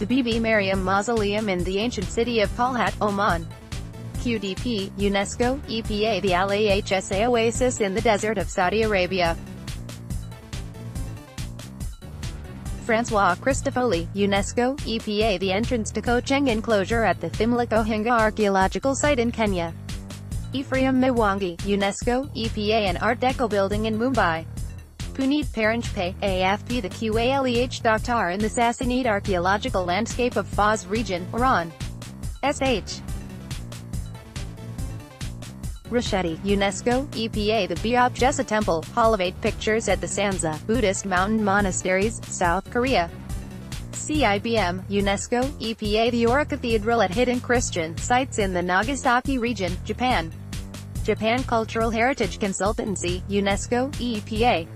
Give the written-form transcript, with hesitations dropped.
the Bibi Maryam Mausoleum in the ancient city of Qalhat, Oman. QDP, UNESCO, EPA. The Al-Ahsa Oasis in the desert of Saudi Arabia. Francois Christofoli, UNESCO, EPA. The entrance to Kochieng enclosure at the Thimlich Ohinga archaeological site in Kenya. Ephraim Mwangi, UNESCO, EPA. An Art Deco building in Mumbai. Punit Paranjpe, AFP. The Qal'eh Dokhtar in the Sassanid archaeological landscape of Fars region, Iran. S.H. Rashedi, UNESCO, EPA. The Beopjusa Temple, Hall of Eight Pictures at the Sanza, Buddhist Mountain Monasteries, South Korea. CIBM, UNESCO, EPA. The Ora Cathedral at hidden Christian sites in the Nagasaki region, Japan. Japan Cultural Heritage Consultancy, UNESCO, EPA.